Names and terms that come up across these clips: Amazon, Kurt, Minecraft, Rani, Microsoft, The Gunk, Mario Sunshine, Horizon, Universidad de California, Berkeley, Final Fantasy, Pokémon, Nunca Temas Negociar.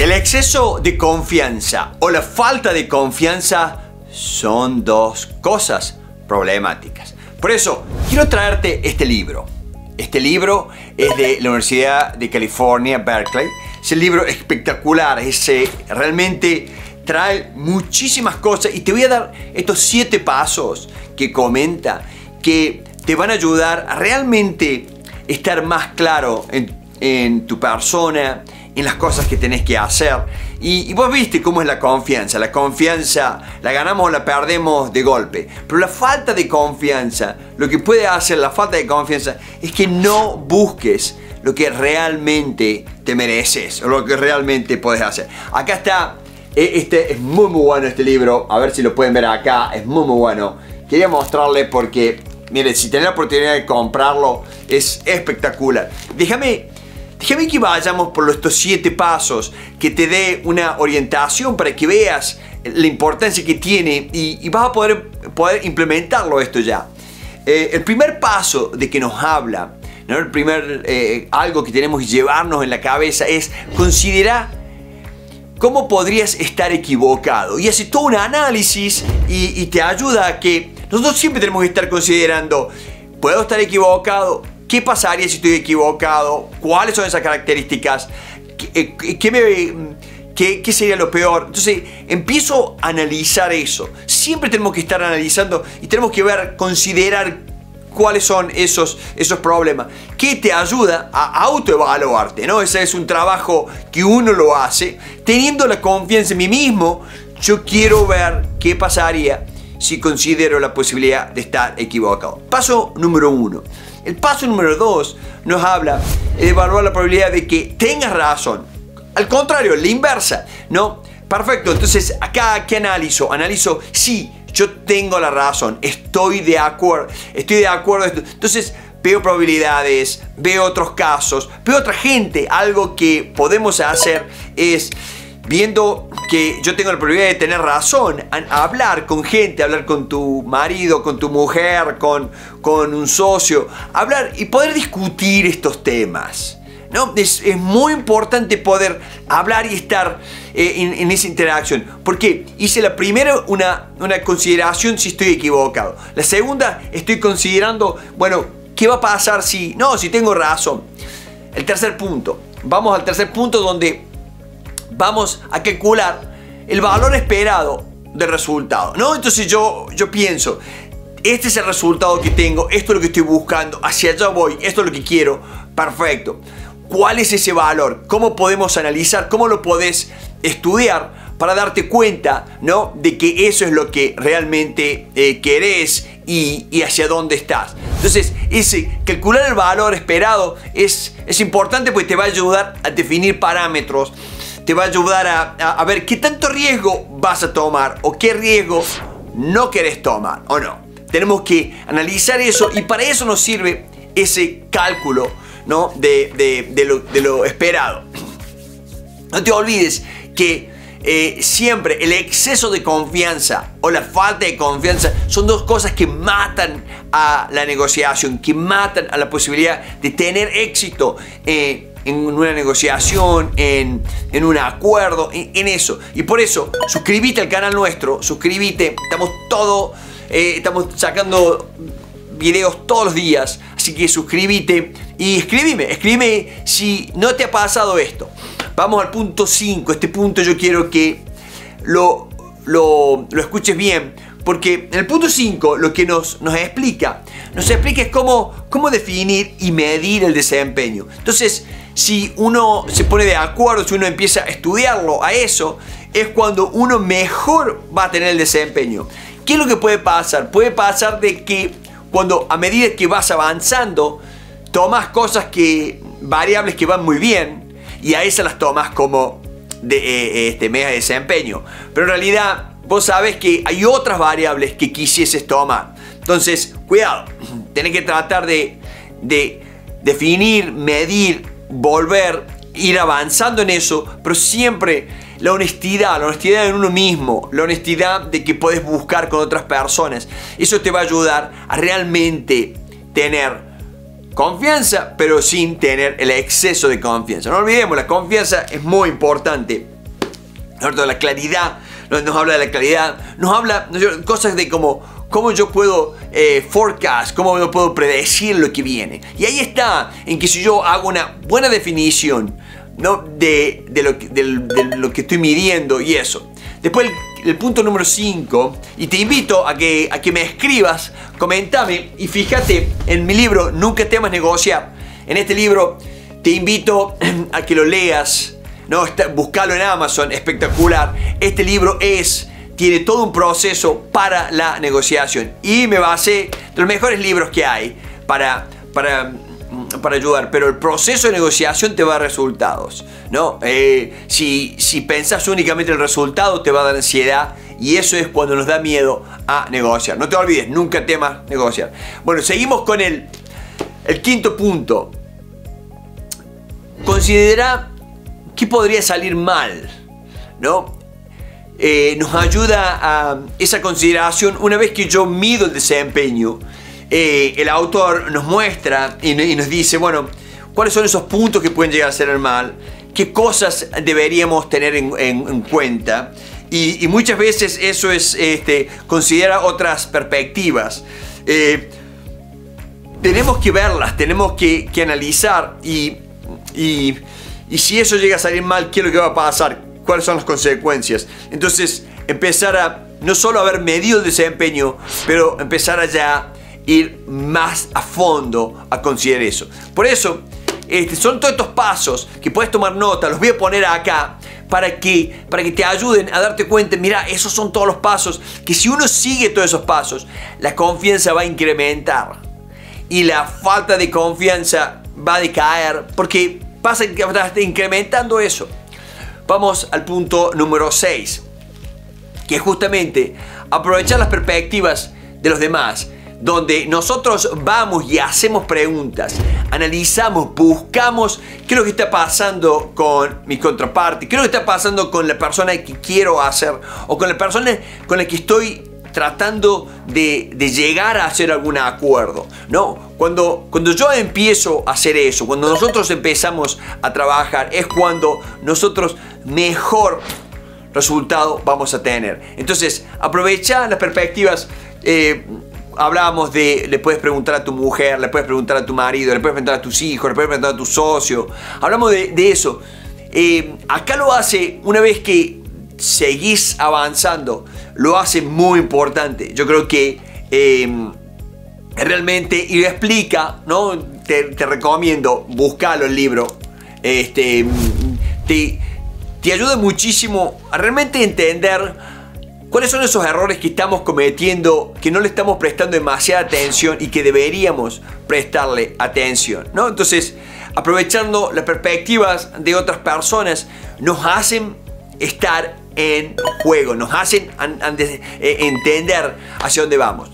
El exceso de confianza o la falta de confianza son dos cosas problemáticas. Por eso, quiero traerte este libro. Este libro es de la Universidad de California, Berkeley. Es un libro espectacular, realmente trae muchísimas cosas y te voy a dar estos 7 pasos que comenta que te van a ayudar a realmente estar más claro en tu persona, en las cosas que tenés que hacer. Y vos viste cómo es la confianza. La confianza la ganamos o la perdemos de golpe. Pero la falta de confianza, lo que puede hacer la falta de confianza es que no busques lo que realmente te mereces o lo que realmente podés hacer. Acá está. Este es muy bueno este libro. A ver si lo pueden ver acá. Es muy bueno. Quería mostrarles porque, miren, si tenés la oportunidad de comprarlo, es espectacular. Déjame que vayamos por estos 7 pasos, que te dé una orientación para que veas la importancia que tiene y vas a poder implementarlo esto ya. El primer paso de que nos habla, ¿no? El primer algo que tenemos que llevarnos en la cabeza es considerar cómo podrías estar equivocado. Y hace todo un análisis y te ayuda a que nosotros siempre tenemos que estar considerando, ¿puedo estar equivocado? ¿Qué pasaría si estoy equivocado? ¿Cuáles son esas características? ¿Qué sería lo peor? Entonces, empiezo a analizar eso. Siempre tenemos que estar analizando y tenemos que ver, considerar cuáles son esos problemas. ¿Qué te ayuda a autoevaluarte, ¿no? Ese es un trabajo que uno lo hace. Teniendo la confianza en mí mismo, yo quiero ver qué pasaría si considero la posibilidad de estar equivocado. Paso número 1. El paso número 2 nos habla de evaluar la probabilidad de que tengas razón. Al contrario, la inversa, ¿no? Perfecto, entonces acá, ¿qué analizo? Analizo, sí, yo tengo la razón, estoy de acuerdo. Entonces veo probabilidades, veo otros casos, veo otra gente. Algo que podemos hacer es, viendo que yo tengo la probabilidad de tener razón, a hablar con gente, hablar con tu marido, con tu mujer, con un socio, hablar y poder discutir estos temas, ¿no? Es muy importante poder hablar y estar en esa interacción. Porque hice la primera una consideración si estoy equivocado. La segunda, estoy considerando, bueno, ¿qué va a pasar si tengo razón? El tercer punto. Vamos al tercer punto donde vamos a calcular el valor esperado del resultado, ¿no? Entonces yo pienso, este es el resultado que tengo, esto es lo que estoy buscando, hacia allá voy, esto es lo que quiero, perfecto. ¿Cuál es ese valor? ¿Cómo podemos analizar? ¿Cómo lo podés estudiar para darte cuenta, ¿no?, de que eso es lo que realmente querés y hacia dónde estás? Entonces, calcular el valor esperado es importante porque te va a ayudar a definir parámetros. Te va a ayudar a ver qué tanto riesgo vas a tomar o qué riesgo no querés tomar o no. Tenemos que analizar eso y para eso nos sirve ese cálculo, ¿no?, de lo esperado. No te olvides que siempre el exceso de confianza o la falta de confianza son dos cosas que matan a la negociación, que matan a la posibilidad de tener éxito en una negociación, en un acuerdo, en eso. Y por eso, suscríbete al canal nuestro, suscríbete. Estamos sacando videos todos los días, así que suscríbete y escríbeme si no te ha pasado esto. Vamos al punto 5, este punto yo quiero que lo escuches bien, porque en el punto 5 lo que nos explica es cómo definir y medir el desempeño. Entonces, si uno se pone de acuerdo, si uno empieza a estudiarlo, a eso, es cuando uno mejor va a tener el desempeño. ¿Qué es lo que puede pasar? Puede pasar de que cuando, a medida que vas avanzando, tomas variables que van muy bien y a esas las tomas como mega desempeño. Pero en realidad vos sabés que hay otras variables que quisieses tomar. Entonces, cuidado, tenés que tratar de definir, medir, volver, ir avanzando en eso, pero siempre la honestidad en uno mismo, la honestidad de que podés buscar con otras personas. Eso te va a ayudar a realmente tener confianza, pero sin tener el exceso de confianza. No olvidemos, la confianza es muy importante. La claridad, nos habla de la claridad, nos habla de cosas de cómo yo puedo forecast, cómo yo puedo predecir lo que viene. Y ahí está, en que si yo hago una buena definición, ¿no?, de lo que estoy midiendo y eso. Después el punto número 5, y te invito a que me escribas, comentame y fíjate en mi libro Nunca Temas Negociar. En este libro te invito a que lo leas, ¿no? Buscalo en Amazon, espectacular. Este libro tiene todo un proceso para la negociación y me basé de los mejores libros que hay para ayudar, pero el proceso de negociación te va a dar resultados, ¿no? Si pensás únicamente el resultado, te va a dar ansiedad y eso es cuando nos da miedo a negociar. No te olvides, nunca temas negociar. Bueno, seguimos con el quinto punto. Considera qué podría salir mal, ¿no? Nos ayuda a esa consideración. Una vez que yo mido el desempeño, el autor nos muestra y nos dice, bueno, cuáles son esos puntos que pueden llegar a ser el mal, qué cosas deberíamos tener en cuenta, y muchas veces eso es, considera otras perspectivas. Tenemos que verlas, tenemos que analizar y si eso llega a salir mal, ¿qué es lo que va a pasar? ¿Cuáles son las consecuencias? Entonces, empezar a no solo haber medido el desempeño, pero empezar a ya ir más a fondo a considerar eso. Por eso, son todos estos pasos que puedes tomar nota, los voy a poner acá para que te ayuden a darte cuenta. Mira, esos son todos los pasos, que si uno sigue todos esos pasos, la confianza va a incrementar y la falta de confianza va a decaer porque vas a estar incrementando eso. Vamos al punto número 6, que es justamente aprovechar las perspectivas de los demás, donde nosotros vamos y hacemos preguntas, analizamos, buscamos qué es lo que está pasando con mi contraparte, qué es lo que está pasando con la persona que quiero hacer o con la persona con la que estoy tratando de llegar a hacer algún acuerdo, ¿no? Cuando yo empiezo a hacer eso, cuando nosotros empezamos a trabajar, es cuando nosotros mejor resultado vamos a tener. Entonces, aprovecha las perspectivas. Hablábamos le puedes preguntar a tu mujer, le puedes preguntar a tu marido, le puedes preguntar a tus hijos, le puedes preguntar a tu socio. Hablamos de eso. Acá lo hace, una vez que seguís avanzando, lo hace muy importante. Yo creo que realmente, y lo explica, ¿no? Te recomiendo, búscalo el libro. Te ayuda muchísimo a realmente entender cuáles son esos errores que estamos cometiendo, que no le estamos prestando demasiada atención y que deberíamos prestarle atención, ¿no? Entonces, aprovechando las perspectivas de otras personas, nos hacen estar en juego, nos hacen entender hacia dónde vamos.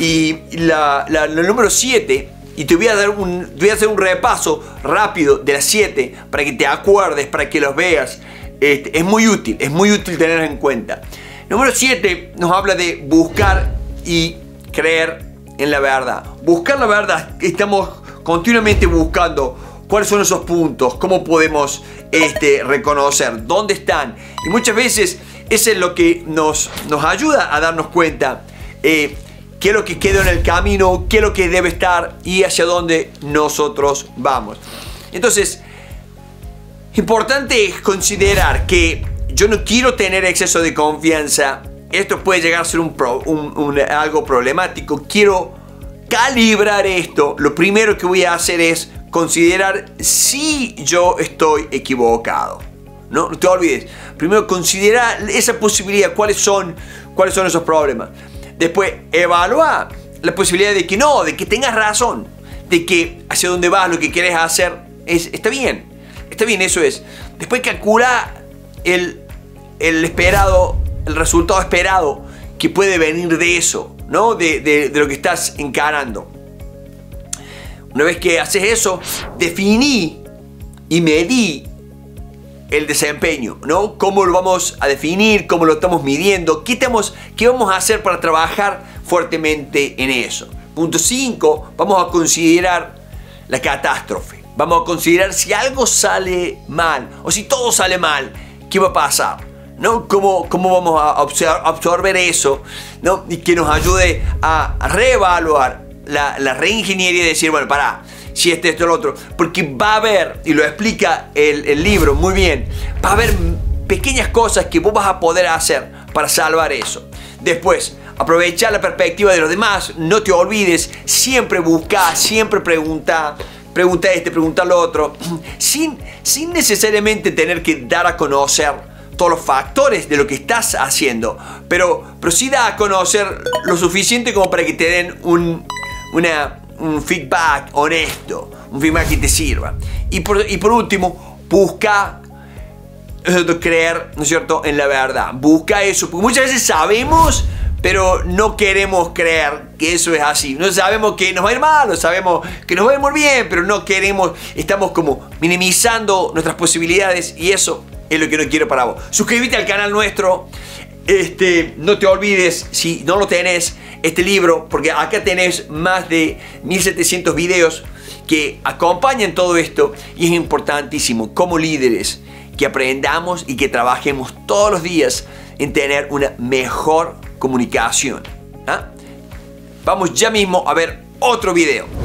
Y la número 7, y te voy a hacer un repaso rápido de las 7 para que te acuerdes, para que los veas. Es muy útil tener en cuenta. Número 7 nos habla de buscar y creer en la verdad. Buscar la verdad, estamos continuamente buscando cuáles son esos puntos, cómo podemos reconocer, dónde están. Y muchas veces eso es lo que nos ayuda a darnos cuenta qué es lo que queda en el camino, qué es lo que debe estar y hacia dónde nosotros vamos. Entonces, importante es considerar que yo no quiero tener exceso de confianza. Esto puede llegar a ser algo problemático. Quiero calibrar esto. Lo primero que voy a hacer es considerar si yo estoy equivocado. No te olvides. Primero considera esa posibilidad. ¿Cuáles son esos problemas? Después evalúa la posibilidad de que no, de que tengas razón, de que hacia dónde vas, lo que quieres hacer está bien. Está bien, eso es. Después calcula el resultado esperado que puede venir de eso, ¿no? De lo que estás encarando. Una vez que haces eso, definí y medí el desempeño, ¿no? Cómo lo vamos a definir, cómo lo estamos midiendo, qué vamos a hacer para trabajar fuertemente en eso. Punto 5, vamos a considerar la catástrofe. Vamos a considerar si algo sale mal o si todo sale mal, ¿qué va a pasar? ¿No? ¿Cómo vamos a absorber eso? ¿No? Y que nos ayude a reevaluar la reingeniería y decir, bueno, pará, si este, esto, lo otro. Porque va a haber, y lo explica el libro muy bien, va a haber pequeñas cosas que vos vas a poder hacer para salvar eso. Después, aprovechar la perspectiva de los demás, no te olvides, siempre busca, siempre pregunta. Pregunta este, pregunta lo otro, sin necesariamente tener que dar a conocer todos los factores de lo que estás haciendo, pero sí da a conocer lo suficiente como para que te den un feedback honesto, un feedback que te sirva. Y por último, busca creer, ¿no es cierto?, en la verdad. Busca eso, porque muchas veces sabemos, pero no queremos creer que eso es así. No sabemos que nos va a ir mal, no sabemos que nos va a ir muy bien, pero no queremos, estamos como minimizando nuestras posibilidades y eso es lo que no quiero para vos. Suscríbete al canal nuestro, no te olvides, si no lo tenés, este libro, porque acá tenés más de 1700 videos que acompañan todo esto y es importantísimo como líderes que aprendamos y que trabajemos todos los días en tener una mejor comunicación. Vamos ya mismo a ver otro video.